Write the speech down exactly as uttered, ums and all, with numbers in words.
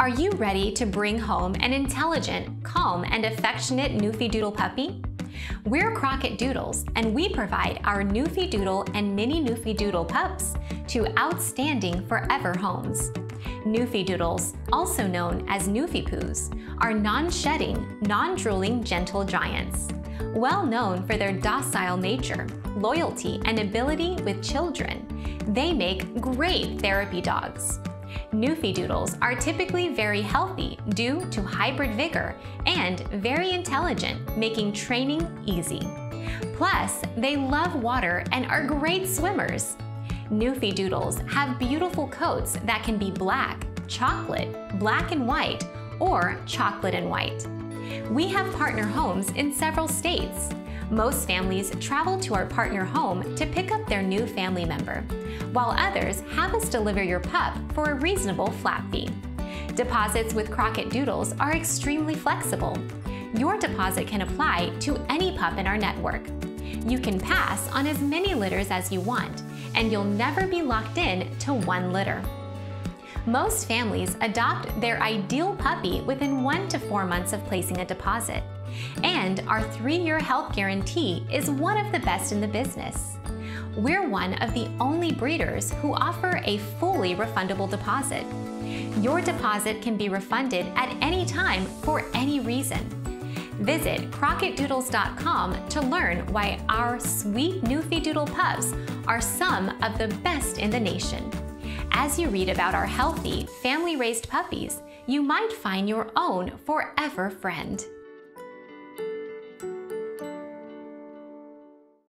Are you ready to bring home an intelligent, calm, and affectionate Newfiedoodle puppy? We're Crockett Doodles, and we provide our Newfiedoodle and Mini Newfiedoodle pups to outstanding forever homes. Newfiedoodles, also known as Newfie Poos, are non-shedding, non-drooling gentle giants, well known for their docile nature, loyalty, and ability with children. They make great therapy dogs. Newfiedoodles are typically very healthy due to hybrid vigor and very intelligent, making training easy. Plus, they love water and are great swimmers. Newfiedoodles have beautiful coats that can be black, chocolate, black and white, or chocolate and white. We have partner homes in several states. Most families travel to our partner home to pick up their new family member, while others have us deliver your pup for a reasonable flat fee. Deposits with Crockett Doodles are extremely flexible. Your deposit can apply to any pup in our network. You can pass on as many litters as you want, and you'll never be locked in to one litter. Most families adopt their ideal puppy within one to four months of placing a deposit. And our three-year health guarantee is one of the best in the business. We're one of the only breeders who offer a fully refundable deposit. Your deposit can be refunded at any time for any reason. Visit Crockett Doodles dot com to learn why our sweet Newfiedoodle pups are some of the best in the nation. As you read about our healthy, family-raised puppies, you might find your own forever friend.